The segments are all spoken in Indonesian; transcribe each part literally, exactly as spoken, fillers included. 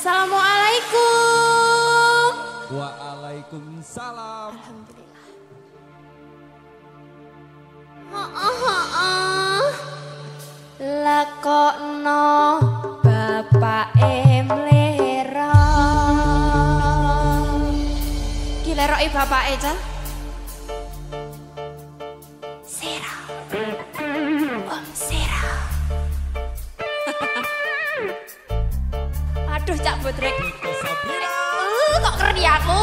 Assalamualaikum. Waalaikumsalam. Alhamdulillah. Oh, oh, oh, oh. Lakokno bapak em lero. Dileroi bapak e cah. Sera. Om Sera. Aduh Cak Budrek. Uh, kok keren ya aku.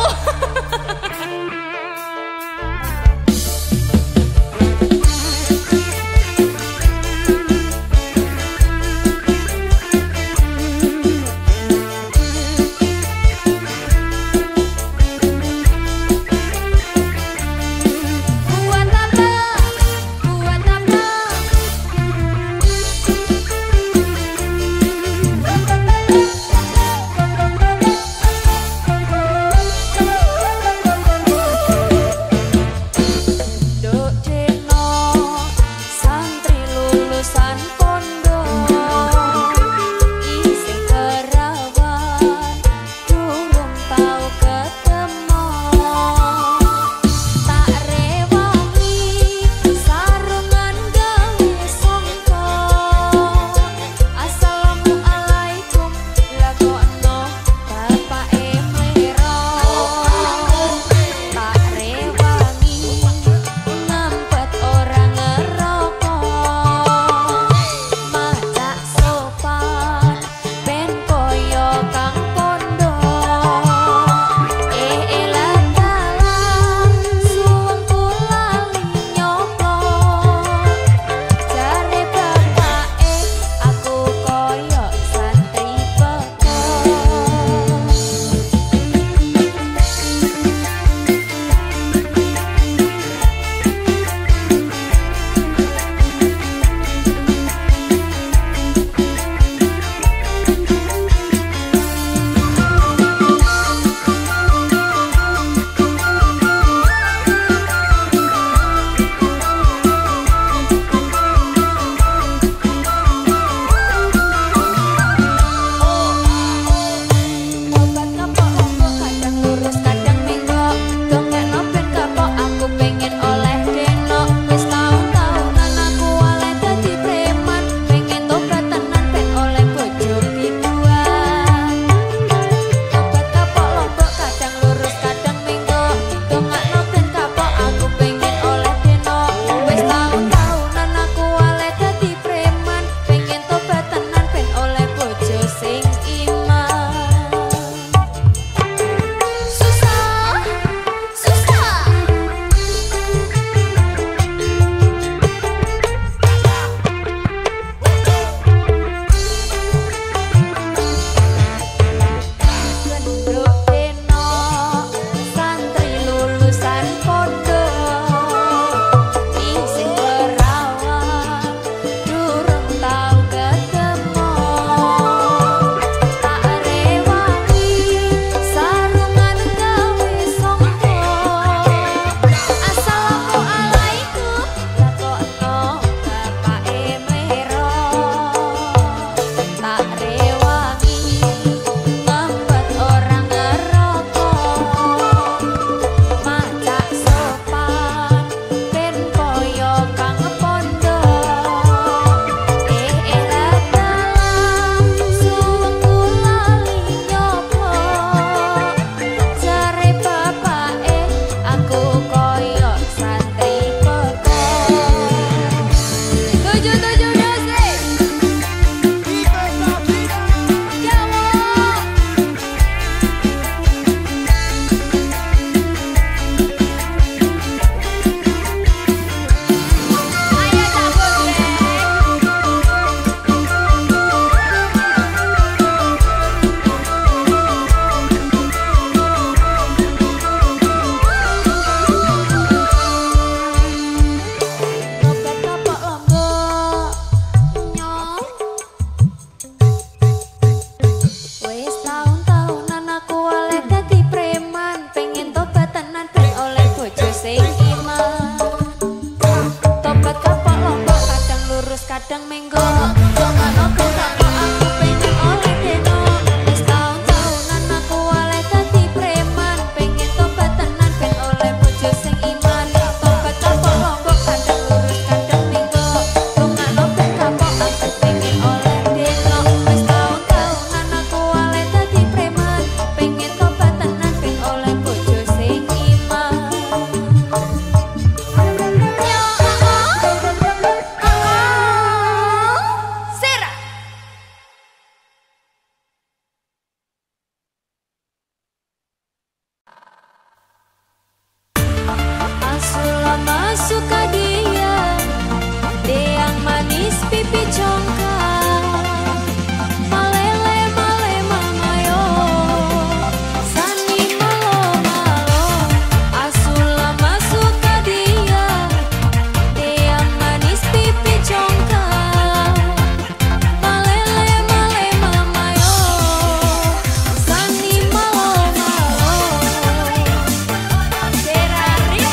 mama suka dia, deyang manis pipi congkak, malele male mama yo, sani malo malo, asulama suka dia, deyang manis pipi congkak, malele male mama yo, sani malo malo. Terare.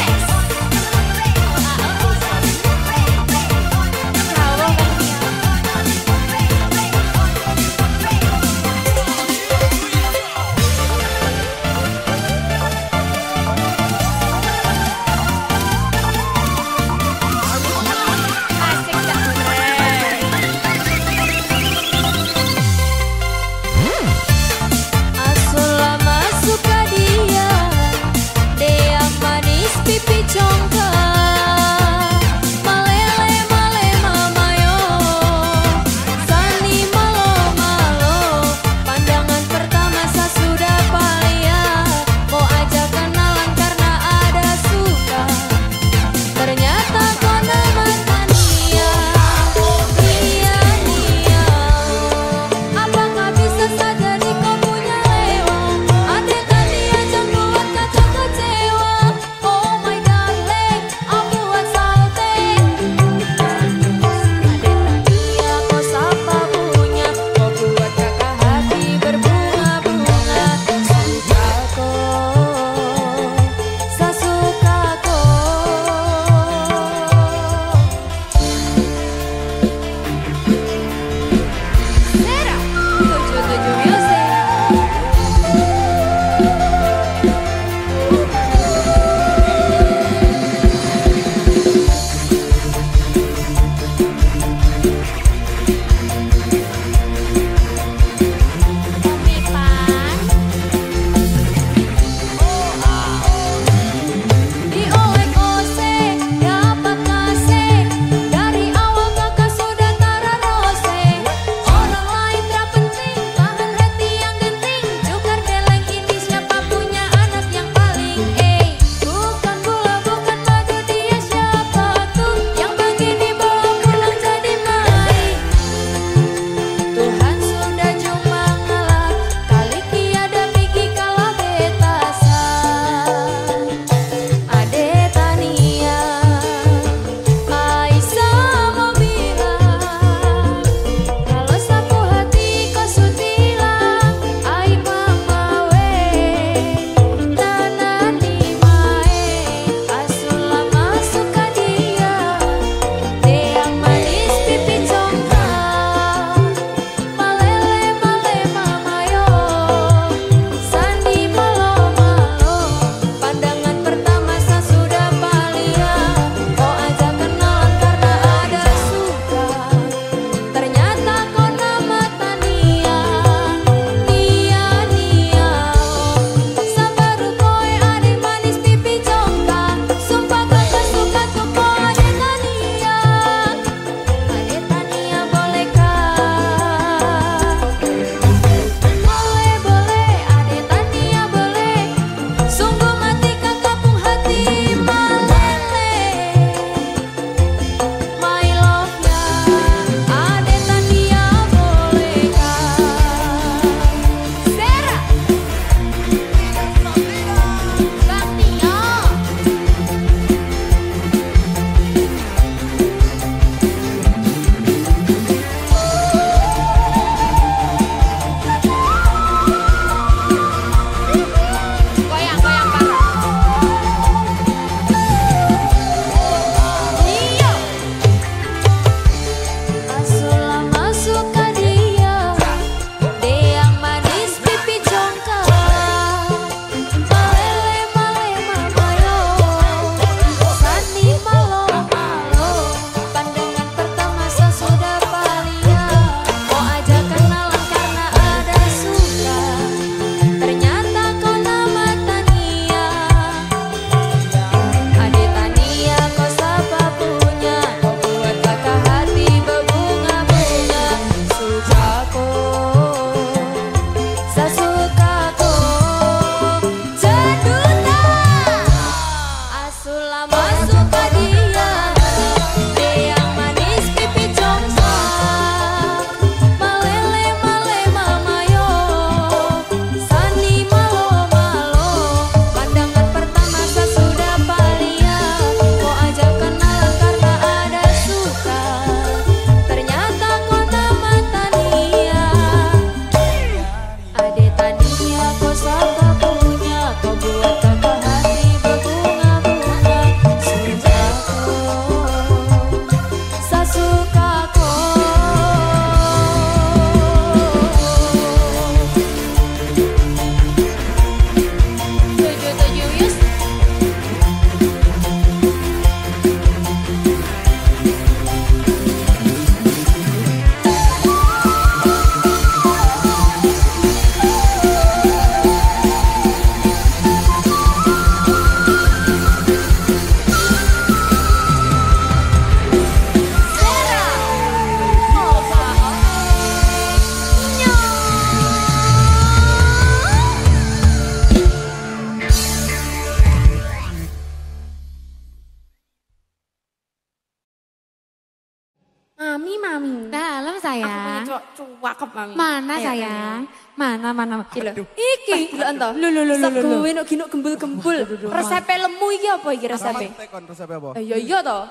Mami, Mami. Dalam sayang. Aku punya cowok cuakep, Mami. Mana ya, sayang? Ya. Mana, mana. Aduh. Iki. Gila entah. Lu, lu, lu, lu. Gue nuk gino gembul-gembul. Resepe lemu iki apa iki resepe? Tekon resepe apa? Ya iya toh.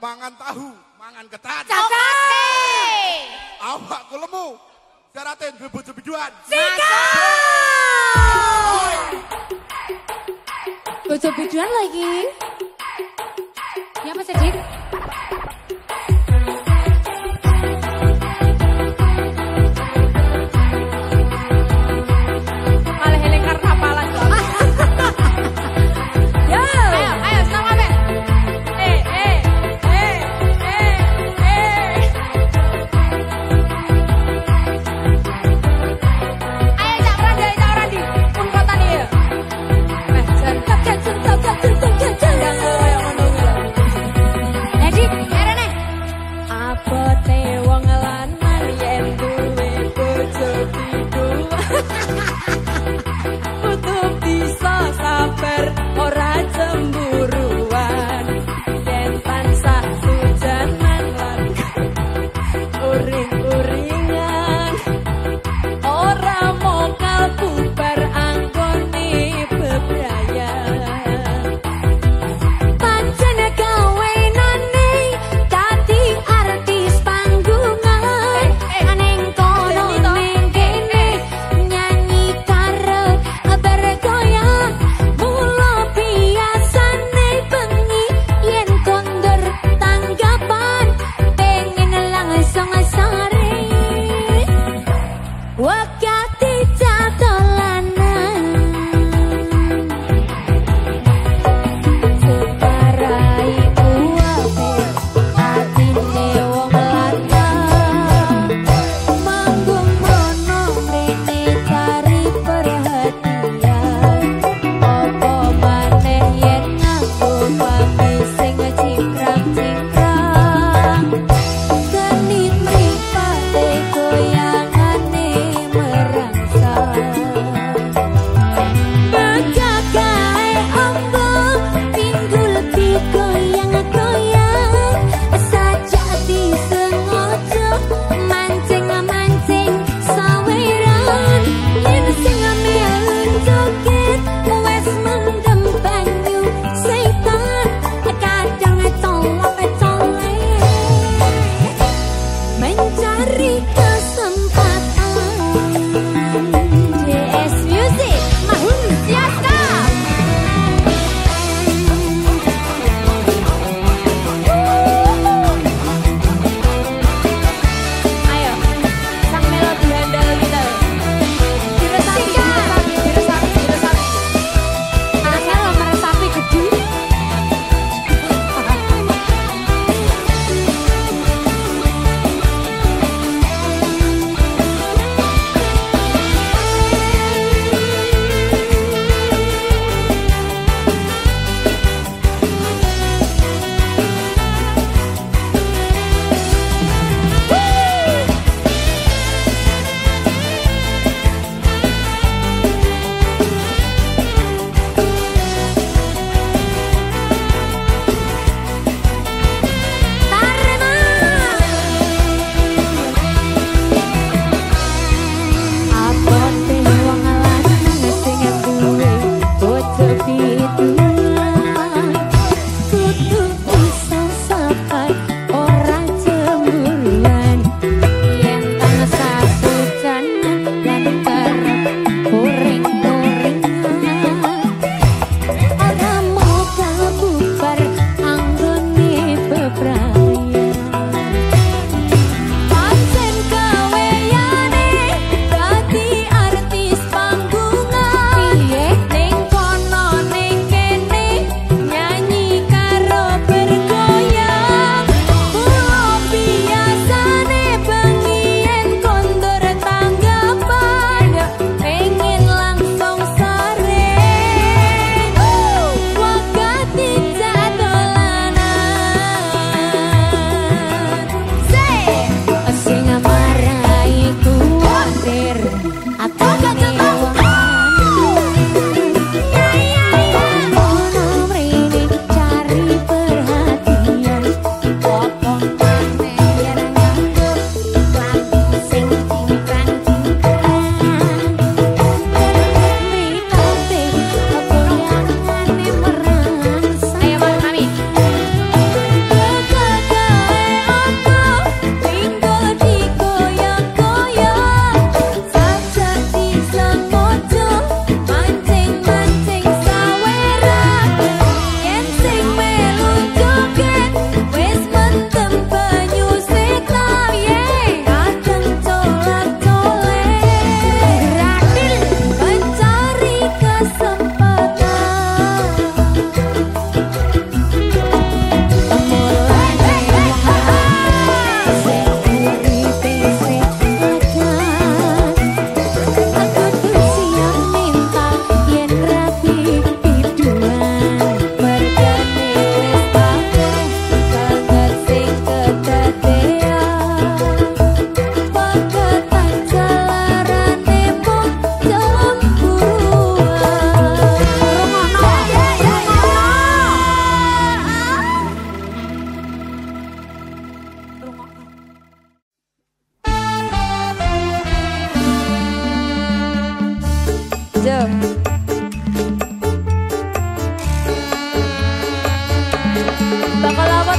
Mangan tahu, mangan ketan. Cakak. Awakku lemu. Darate duwe bojo biduan. Sika. Bojo biduan lagi. Ya Mas Edik.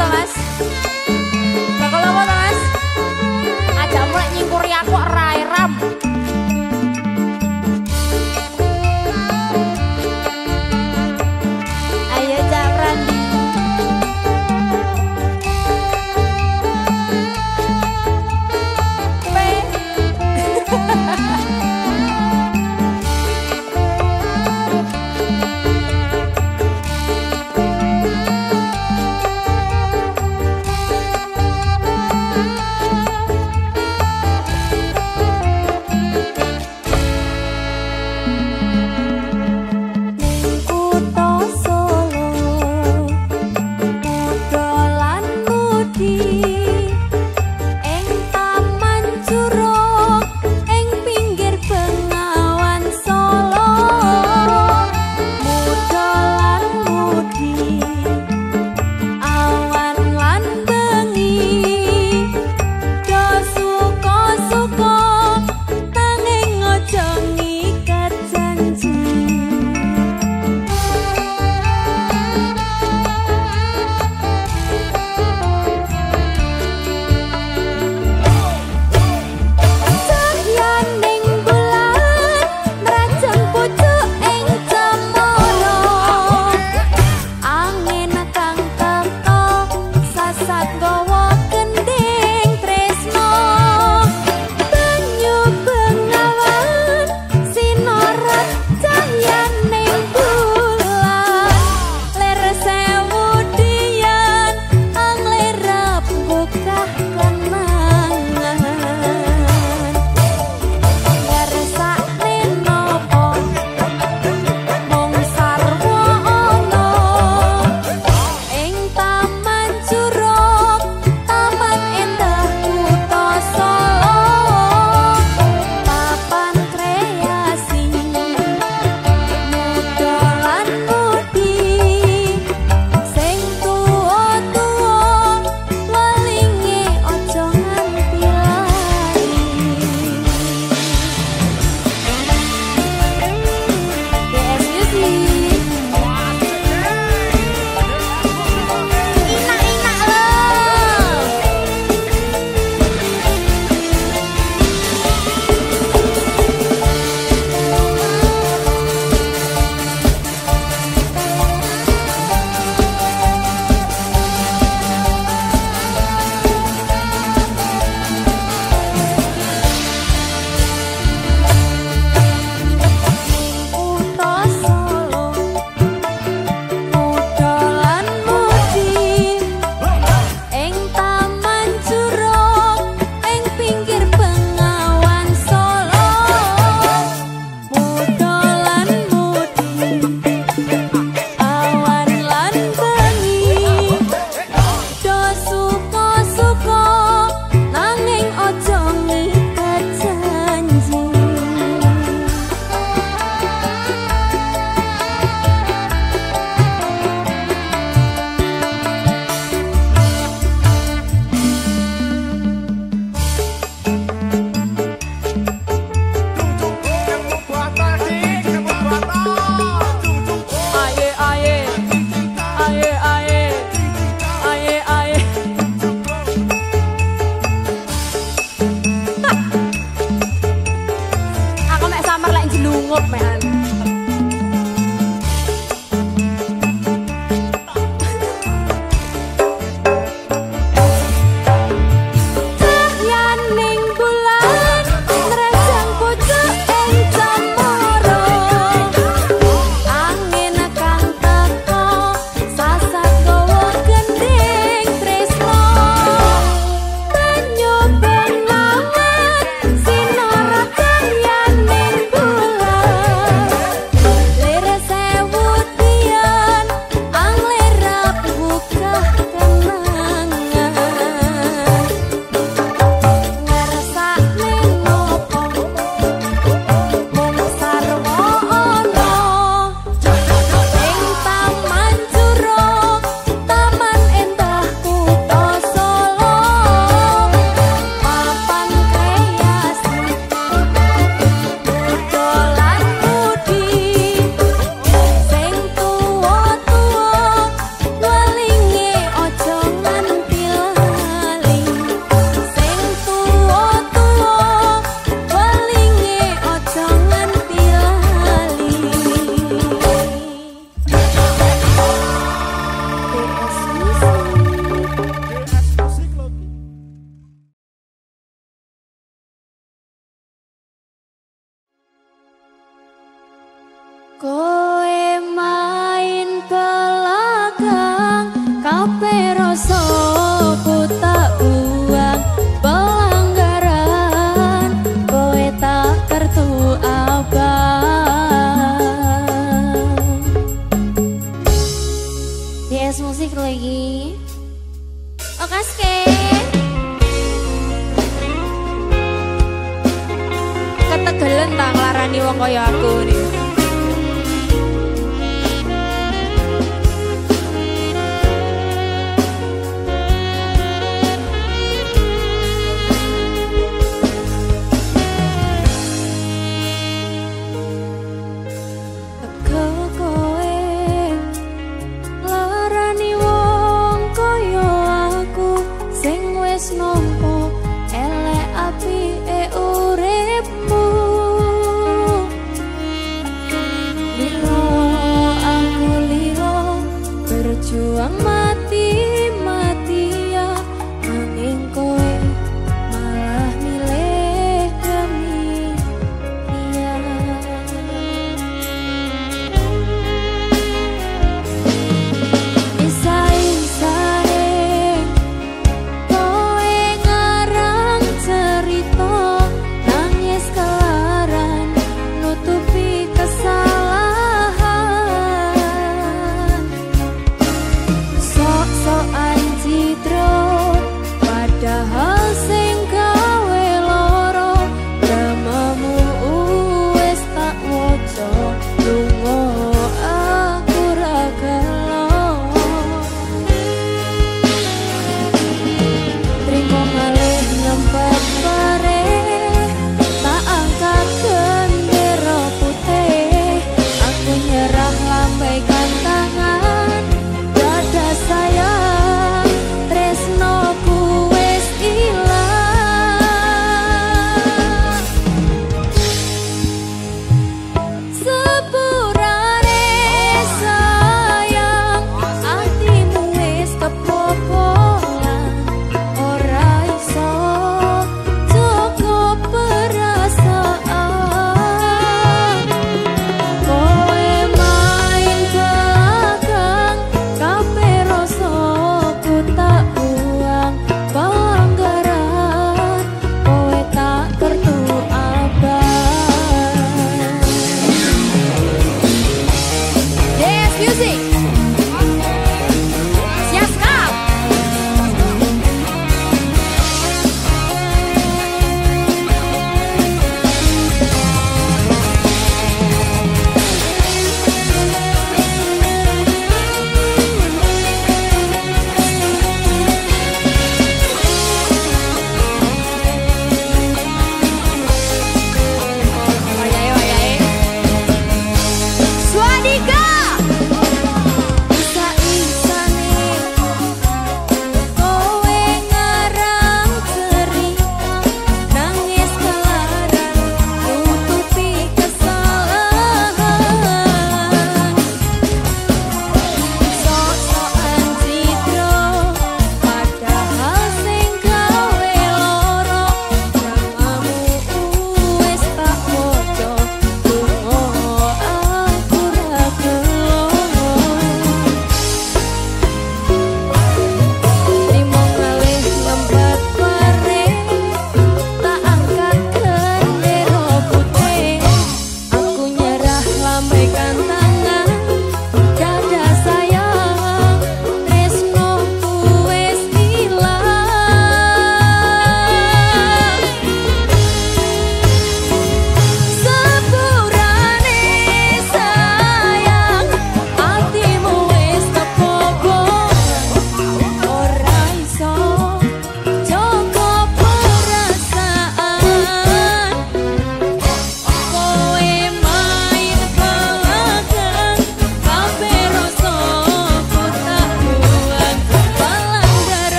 toh mas, bakal lomo toh mas, ajak mulai nyingkuri aku rai ram.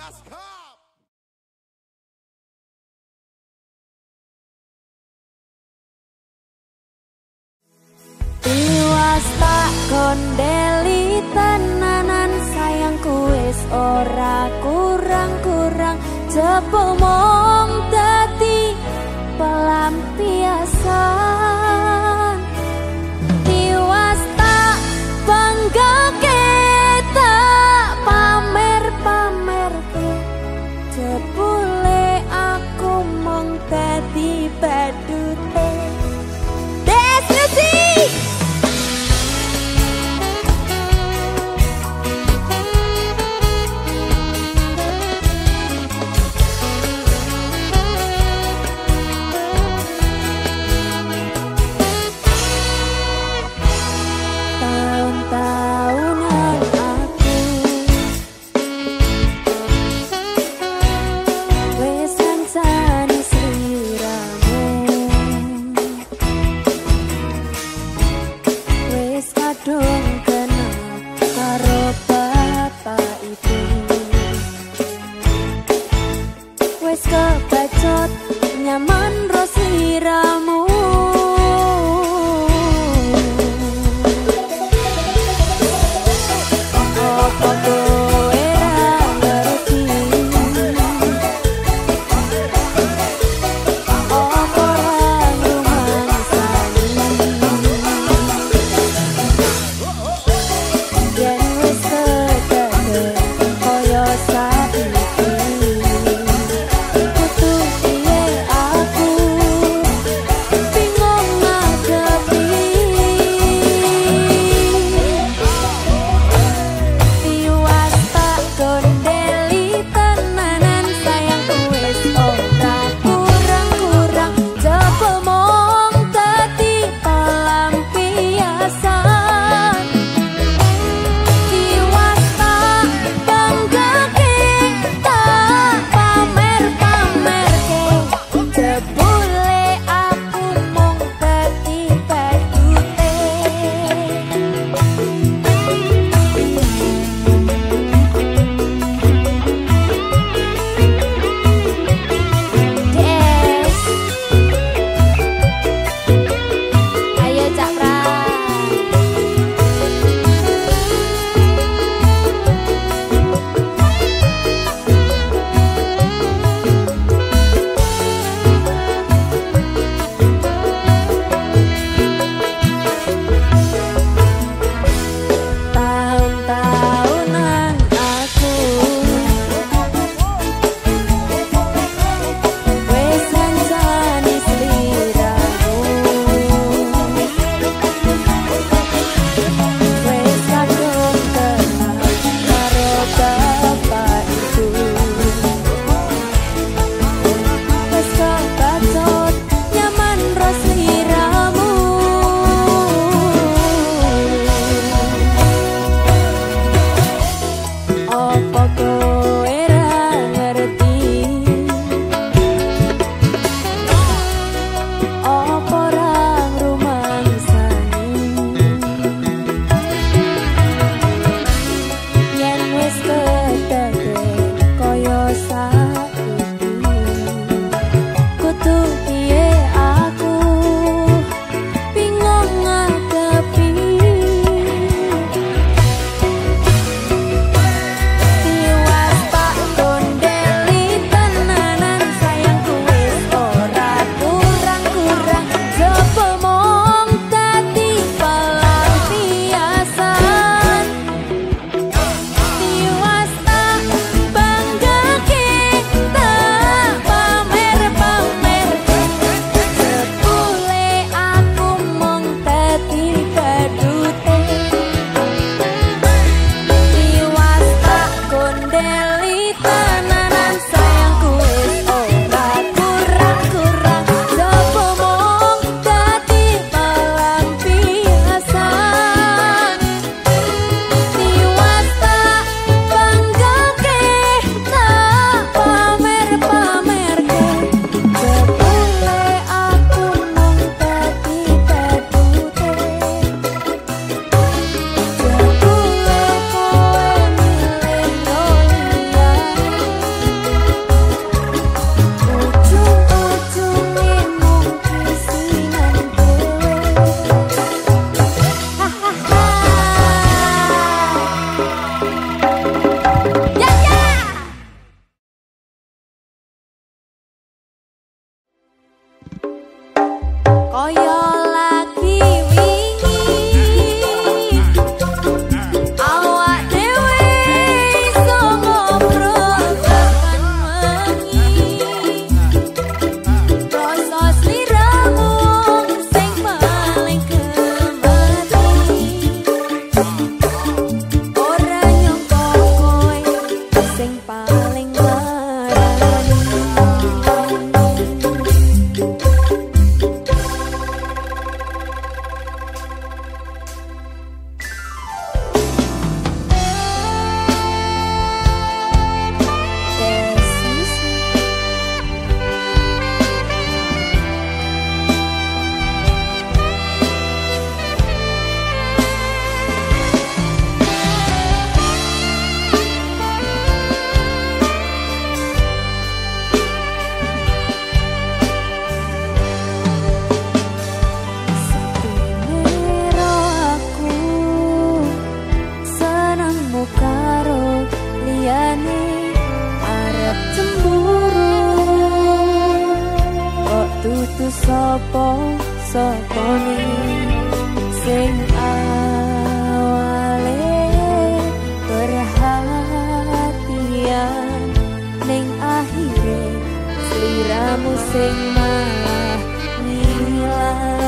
Das Cup. Iwas tak kondeli tenanan sayangku wis ora kurang-kurang cepu mong dadi pelampiasan. Iwas tak bangga kita pamer-pamer ke jebule aku mong dadi badute. sapa sapane sing awale perhatian ning akhire sliramu sing mah ngilang.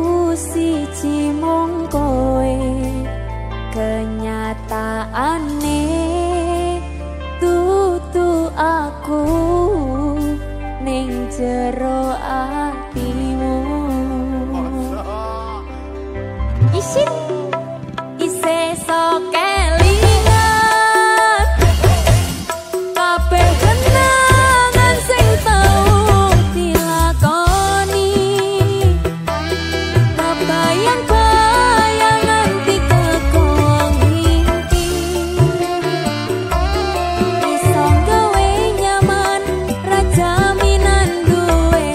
Jaminan duwe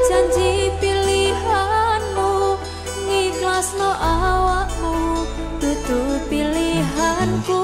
janji pilihanmu, ngiklasno awakmu dudu pilihanku.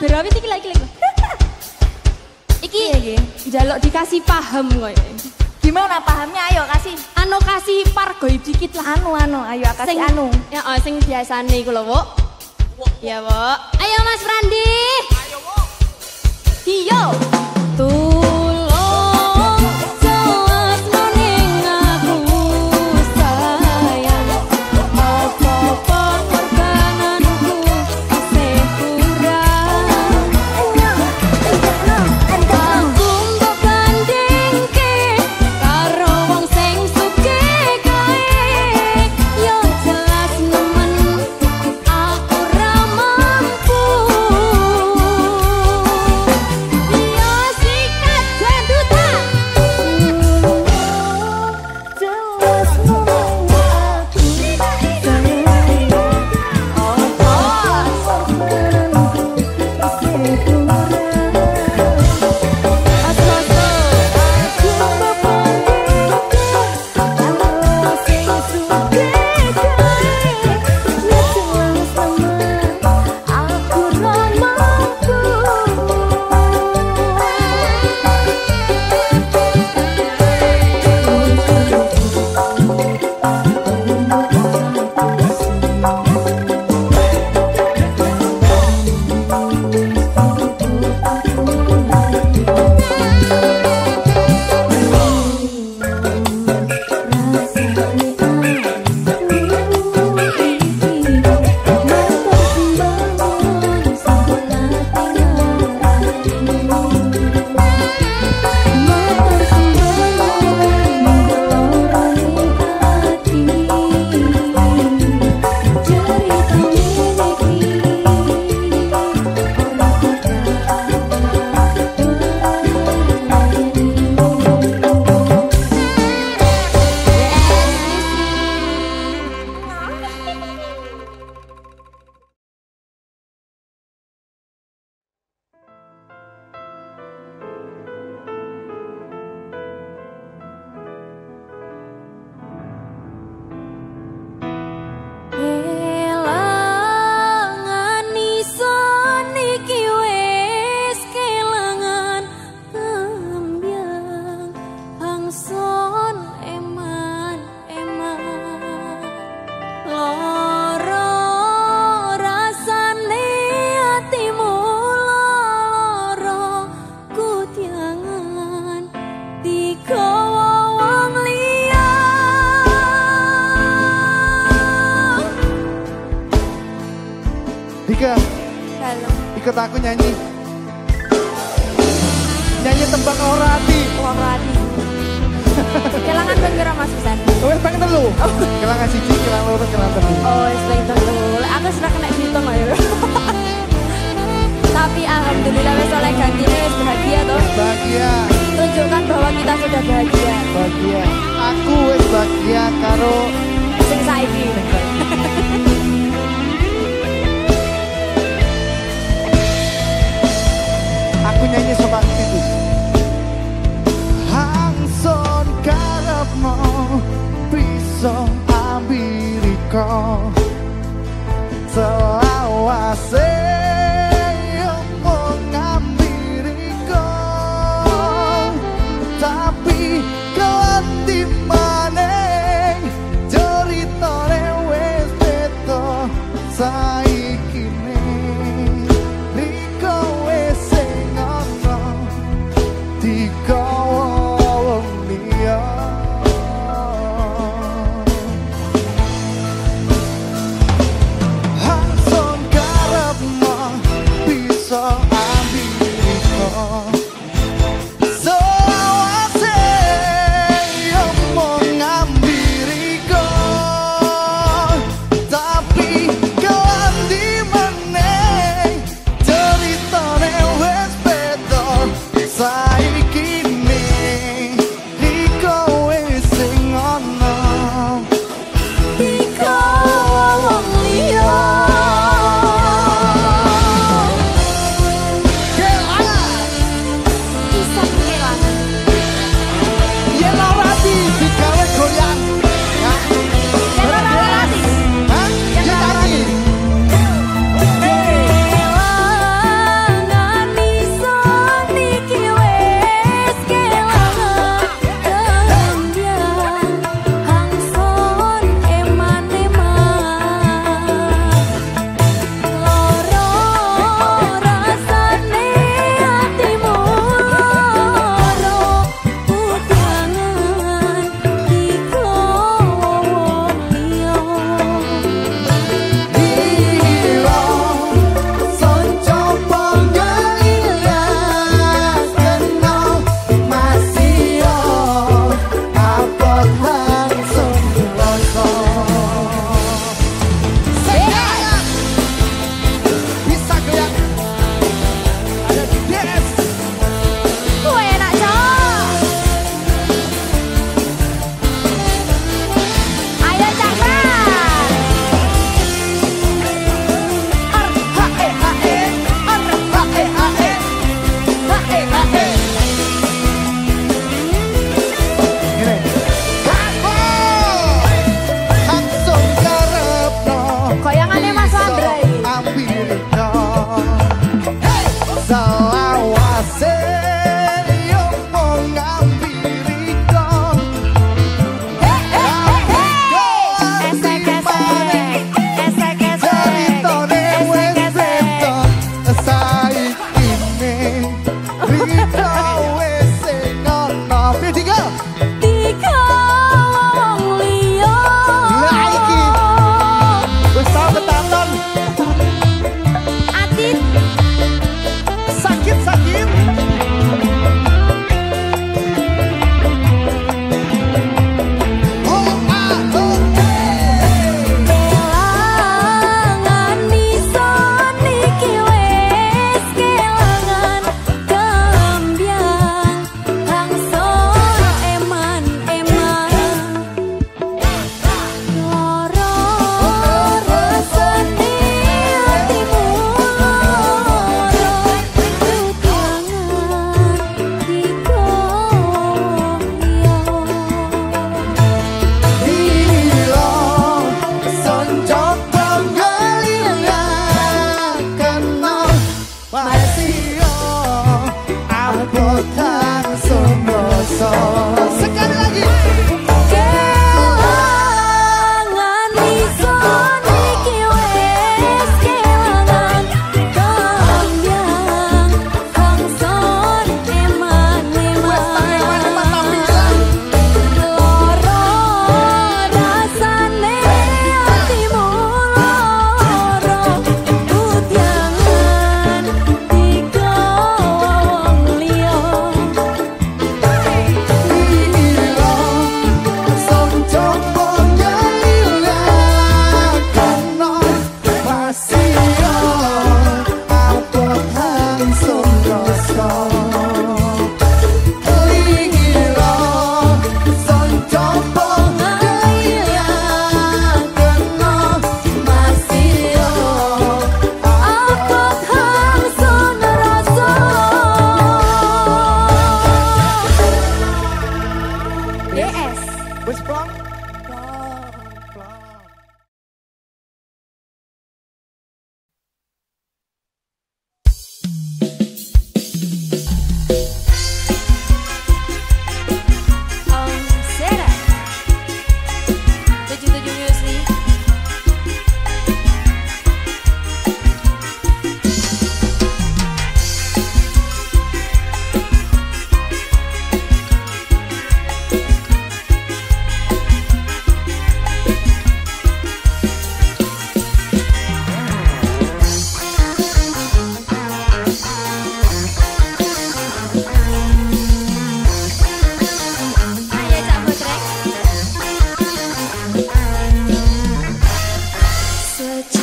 berawit iki lagi lagi. Iki jaluk dikasih paham kowe. Gimana pahamnya? Ayo kasih. Anu kasih par goib dikit lah anu anu. Ayo kasih sing, anu. Ya oh sing biasane iku lho, Wuk. Ya, Wuk. Ayo Mas Frandi. Ayo, Wuk. Yo. Tuh. Ikut aku nyanyi nyanyi tembang loro ati loro ati kelangan penggera Mas Pisan wis pang telu kelangan siji kelangan loro kelangan telu oh wis pang telu aku sudah kena dihitung ayo tapi alhamdulillah wis oleh gantine wis bahagia toh bahagia tunjukkan bahwa kita sudah bahagia bahagia aku wis bahagia karo sing saiki aku nyanyi sobat itu hangson karepmu bisa ambil iko selawase omong ambil iko tapi kelanti maneh cerita rewe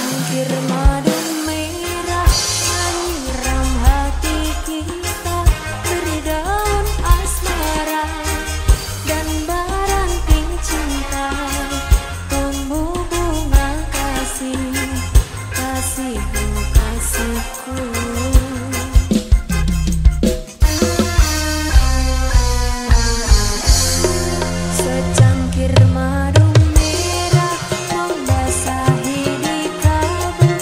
Cangkir madu merah menyiram hati kita, beri daun asmara dan barang cinta, tumbuh bunga kasih, kasihku, kasihku. Madu merah membasahi di kabut.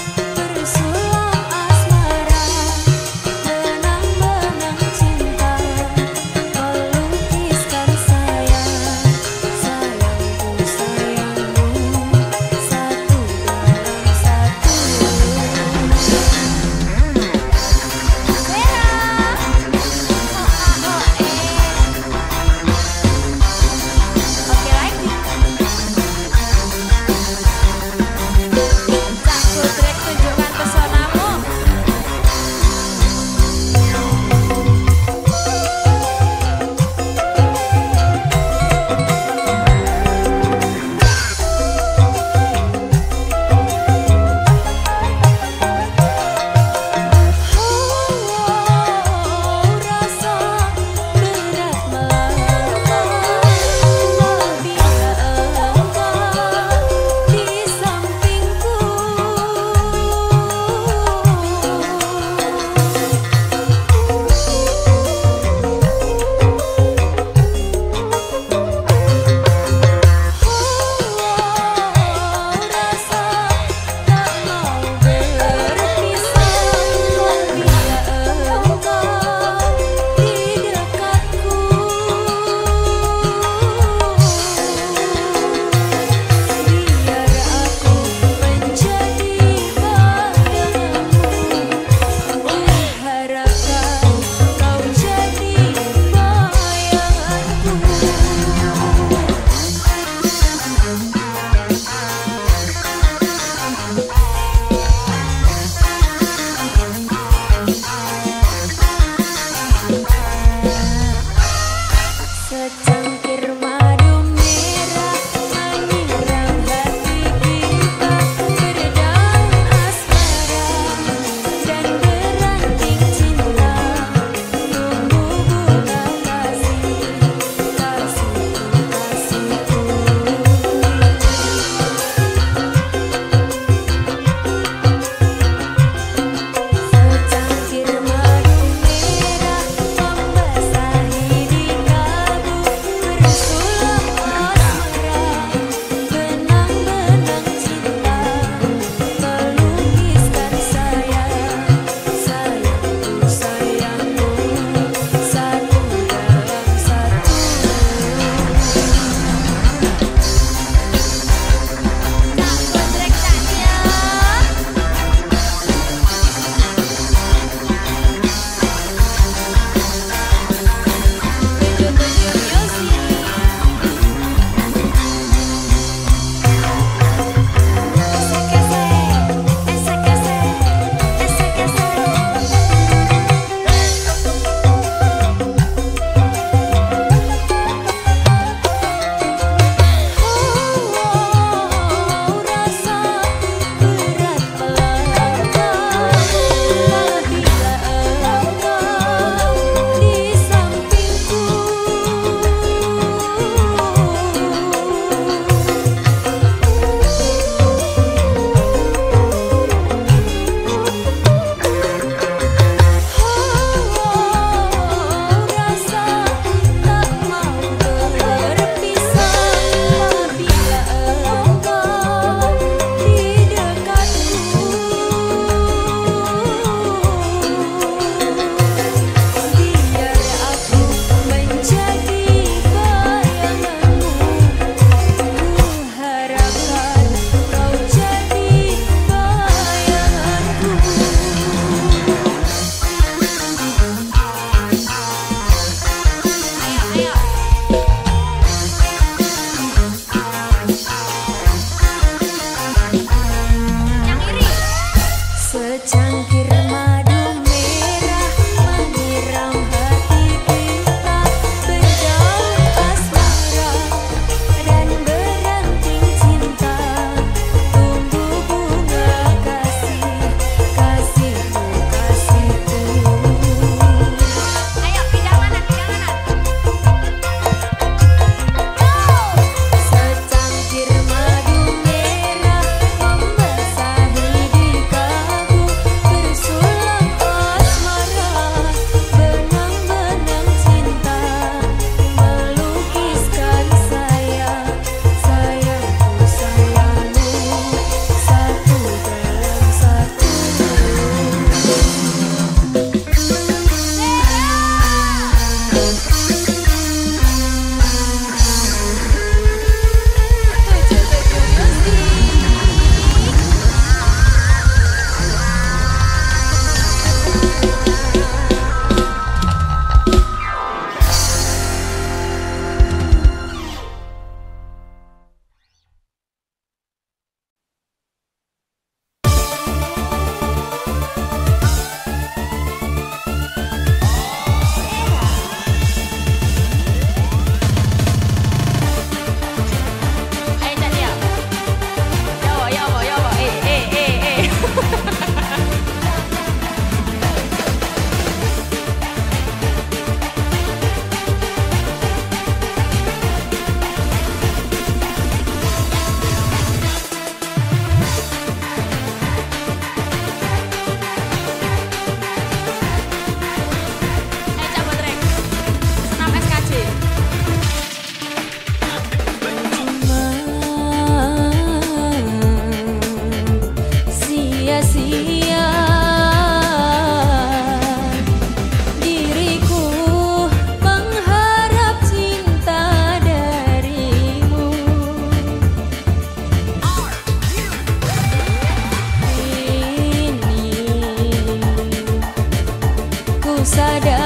Oh,